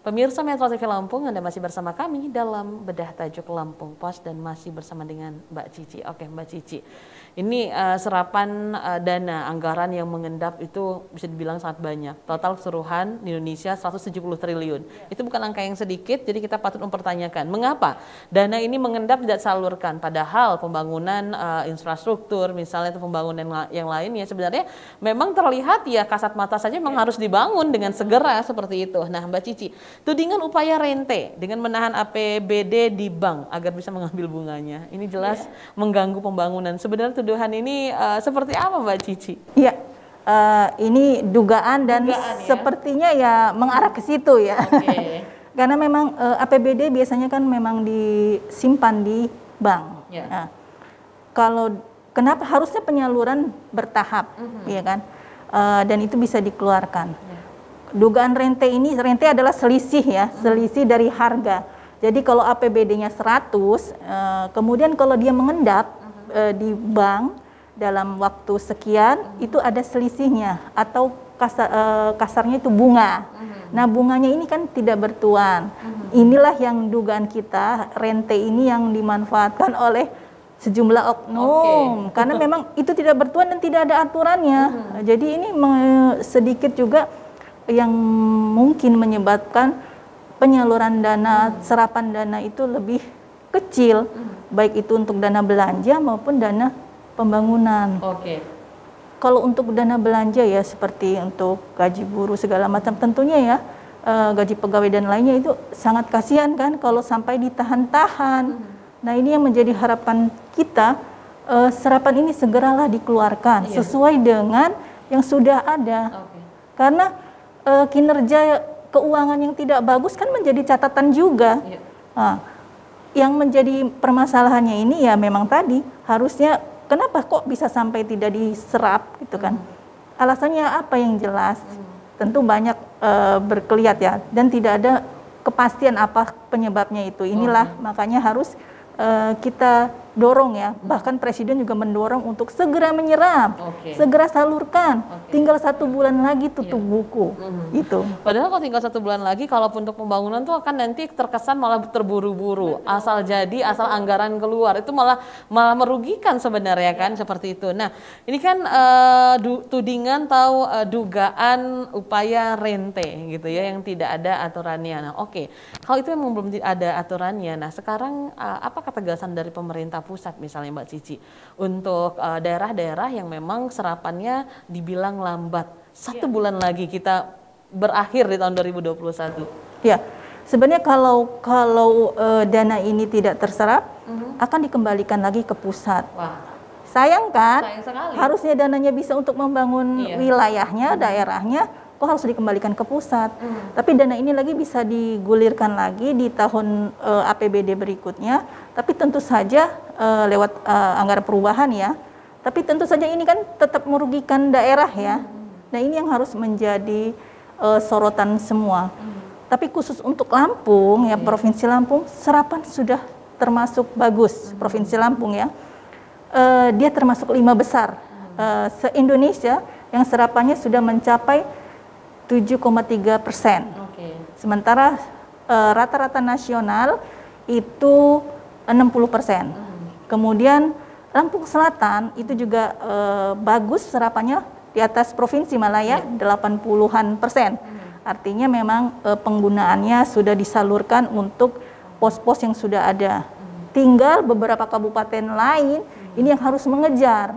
Pemirsa Metro TV Lampung, Anda masih bersama kami dalam Bedah Tajuk Lampung Post dan masih bersama dengan Mbak Cici. Oke, Mbak Cici, ini serapan dana anggaran yang mengendap itu bisa dibilang sangat banyak. Total keseluruhan di Indonesia 170 triliun. Itu bukan angka yang sedikit, jadi kita patut mempertanyakan mengapa dana ini mengendap tidak disalurkan. Padahal pembangunan infrastruktur, misalnya itu pembangunan yang lainnya sebenarnya memang terlihat ya kasat mata saja memang harus dibangun dengan segera seperti itu. Nah, Mbak Cici, tudingan upaya rente dengan menahan APBD di bank agar bisa mengambil bunganya, ini jelas mengganggu pembangunan. Sebenarnya tuduhan ini seperti apa, Mbak Cici? Iya, ini dugaan dan sepertinya ya mengarah ke situ ya. Okay. Karena memang APBD biasanya kan memang disimpan di bank. Yeah. Nah, kalau kenapa harusnya penyaluran bertahap, ya kan? Dan itu bisa dikeluarkan. Dugaan rente ini, rente adalah selisih ya, selisih dari harga. Jadi kalau APBD-nya 100, kemudian kalau dia mengendap di bank dalam waktu sekian, itu ada selisihnya atau kasarnya itu bunga. Nah, bunganya ini kan tidak bertuan. Inilah yang dugaan kita, rente ini yang dimanfaatkan oleh sejumlah oknum, karena memang itu tidak bertuan dan tidak ada aturannya. Jadi ini sedikit juga yang mungkin menyebabkan penyaluran dana, serapan dana itu lebih kecil, baik itu untuk dana belanja maupun dana pembangunan. Oke. Kalau untuk dana belanja ya seperti untuk gaji buruh segala macam tentunya ya, gaji pegawai dan lainnya itu sangat kasihan kan kalau sampai ditahan-tahan. Nah, ini yang menjadi harapan kita, serapan ini segeralah dikeluarkan sesuai dengan yang sudah ada. Karena kinerja keuangan yang tidak bagus kan menjadi catatan juga. Nah, yang menjadi permasalahannya ini ya memang tadi harusnya kenapa kok bisa sampai tidak diserap gitu kan? Alasannya apa yang jelas? Tentu banyak berkeliat ya dan tidak ada kepastian apa penyebabnya itu. Inilah makanya harus kita dorong ya. Bahkan Presiden juga mendorong untuk segera menyerap, segera salurkan. Tinggal 1 bulan lagi tutup buku itu. Padahal kalau tinggal 1 bulan lagi, kalaupun untuk pembangunan tuh akan nanti terkesan malah terburu-buru, asal jadi, asal anggaran keluar, itu malah merugikan sebenarnya kan seperti itu. Nah, ini kan tudingan atau dugaan upaya rente gitu ya yang tidak ada aturannya. Nah, oke, kalau itu memang belum ada aturannya. Nah, sekarang apa ketegasan dari pemerintah pusat misalnya, Mbak Cici, untuk daerah-daerah yang memang serapannya dibilang lambat, 1 bulan lagi kita berakhir di tahun 2021. Ya, sebenarnya kalau dana ini tidak terserap, akan dikembalikan lagi ke pusat. Wah. Sayang kan? Sayang sekali. Harusnya dananya bisa untuk membangun wilayahnya, daerahnya, kok harus dikembalikan ke pusat. Tapi dana ini lagi bisa digulirkan lagi di tahun APBD berikutnya, tapi tentu saja lewat anggaran perubahan ya. Tapi tentu saja ini kan tetap merugikan daerah ya. Nah, ini yang harus menjadi sorotan semua. Tapi khusus untuk Lampung ya, Provinsi Lampung, serapan sudah termasuk bagus. Provinsi Lampung ya, dia termasuk 5 besar se-Indonesia yang serapannya sudah mencapai 7,3%. Sementara rata-rata nasional itu 60%. Kemudian Lampung Selatan itu juga bagus serapannya, di atas provinsi malah ya, 80-an persen. Artinya memang penggunaannya sudah disalurkan untuk pos-pos yang sudah ada. Tinggal beberapa kabupaten lain ini yang harus mengejar.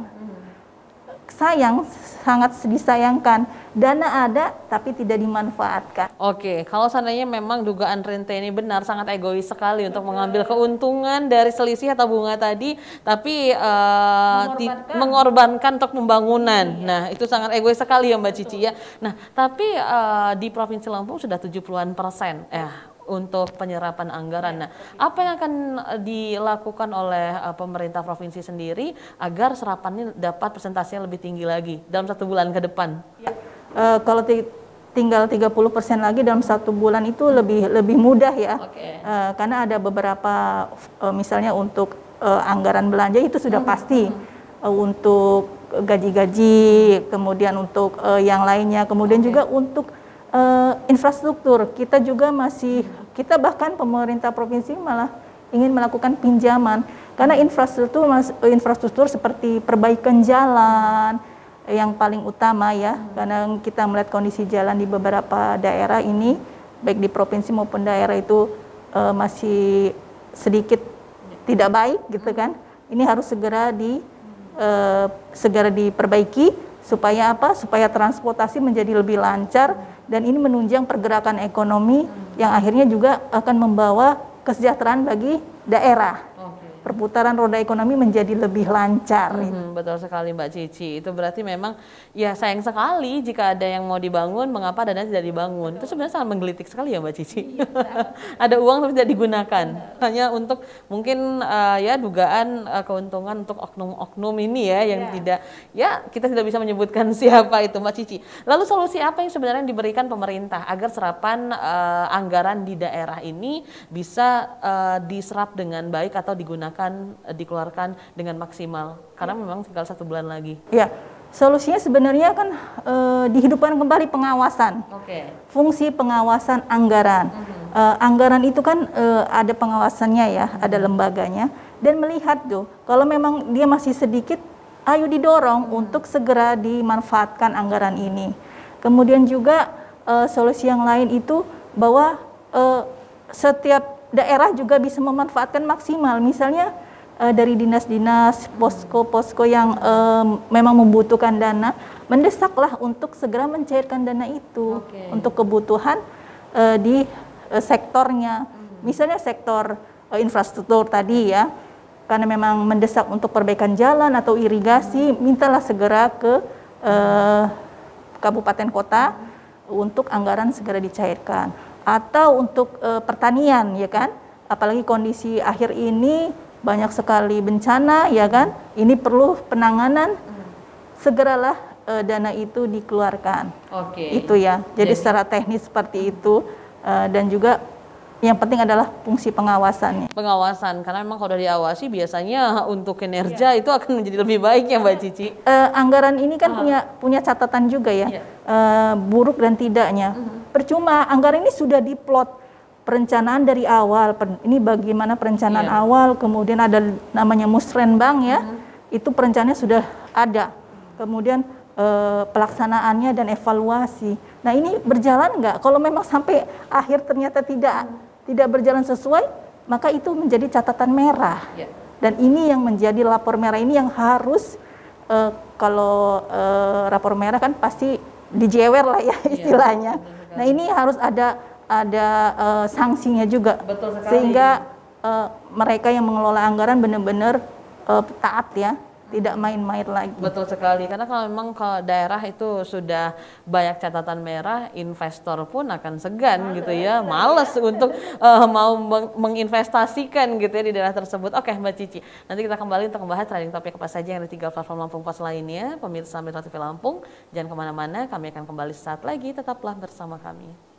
Sayang, sangat disayangkan, dana ada tapi tidak dimanfaatkan. Oke, kalau seandainya memang dugaan rente ini benar, sangat egois sekali untuk mengambil keuntungan dari selisih atau bunga tadi, tapi mengorbankan untuk pembangunan. Nah, itu sangat egois sekali ya, Mbak Cici ya. Nah, tapi di Provinsi Lampung sudah 70-an persen untuk penyerapan anggaran. Nah, apa yang akan dilakukan oleh pemerintah provinsi sendiri agar serapannya dapat persentasenya lebih tinggi lagi dalam 1 bulan ke depan? Kalau tinggal 30% lagi dalam 1 bulan itu lebih mudah ya, karena ada beberapa misalnya untuk anggaran belanja itu sudah pasti, untuk gaji-gaji, kemudian untuk yang lainnya, kemudian juga untuk infrastruktur, kita juga masih, kita bahkan pemerintah provinsi malah ingin melakukan pinjaman karena infrastruktur seperti perbaikan jalan yang paling utama ya, karena kita melihat kondisi jalan di beberapa daerah ini baik di provinsi maupun daerah itu masih sedikit tidak baik gitu kan. Ini harus segera diperbaiki. Supaya apa? Supaya transportasi menjadi lebih lancar dan ini menunjang pergerakan ekonomi yang akhirnya juga akan membawa kesejahteraan bagi daerah. Okay. Perputaran roda ekonomi menjadi lebih lancar. Betul sekali Mbak Cici, itu berarti memang ya sayang sekali jika ada yang mau dibangun, mengapa dana tidak dibangun. Itu sebenarnya sangat menggelitik sekali ya Mbak Cici. Ada uang tapi tidak digunakan, hanya untuk mungkin ya dugaan keuntungan untuk oknum-oknum ini ya yang tidak, ya kita tidak bisa menyebutkan siapa itu Mbak Cici. Lalu solusi apa yang sebenarnya diberikan pemerintah agar serapan anggaran di daerah ini bisa diserap dengan baik atau digunakan, dikeluarkan dengan maksimal karena memang tinggal 1 bulan lagi. Ya, solusinya sebenarnya kan dihidupkan kembali pengawasan. Okay. Fungsi pengawasan anggaran. Anggaran itu kan ada pengawasannya ya, ada lembaganya dan melihat tuh kalau memang dia masih sedikit, ayo didorong untuk segera dimanfaatkan anggaran ini. Kemudian juga solusi yang lain itu bahwa setiap daerah juga bisa memanfaatkan maksimal, misalnya dari dinas-dinas, posko-posko yang memang membutuhkan dana, mendesaklah untuk segera mencairkan dana itu untuk kebutuhan di sektornya, misalnya sektor infrastruktur tadi ya, karena memang mendesak untuk perbaikan jalan atau irigasi, mintalah segera ke kabupaten kota untuk anggaran segera dicairkan. Atau untuk pertanian ya kan, apalagi kondisi akhir ini banyak sekali bencana ya kan, ini perlu penanganan, segeralah dana itu dikeluarkan. Itu ya, jadi secara teknis seperti itu dan juga yang penting adalah fungsi pengawasannya. Pengawasan, karena memang kalau diawasi biasanya untuk kinerja itu akan menjadi lebih baik ya Mbak Cici. Anggaran ini kan punya catatan juga ya, buruk dan tidaknya. Percuma, anggaran ini sudah diplot perencanaan dari awal. Ini bagaimana perencanaan awal, kemudian ada namanya musrenbang ya, itu perencanaannya sudah ada. Kemudian pelaksanaannya dan evaluasi. Nah ini berjalan nggak? Kalau memang sampai akhir ternyata tidak berjalan sesuai, maka itu menjadi catatan merah. Dan ini yang menjadi rapor merah, ini yang harus kalau rapor merah kan pasti dijewer lah ya istilahnya. Nah ini harus ada sanksinya juga. Betul sekali. Sehingga mereka yang mengelola anggaran benar-benar taat ya. Tidak main-main lagi. Betul sekali, karena kalau memang ke daerah itu sudah banyak catatan merah, investor pun akan segan gitu ya, males untuk mau menginvestasikan gitu ya di daerah tersebut. Oke Mbak Cici, nanti kita kembali untuk membahas trending topik apa saja yang ada 3 platform Lampung Post lainnya. Pemirsa Metro TV Lampung, jangan kemana-mana, kami akan kembali sesaat lagi, tetaplah bersama kami.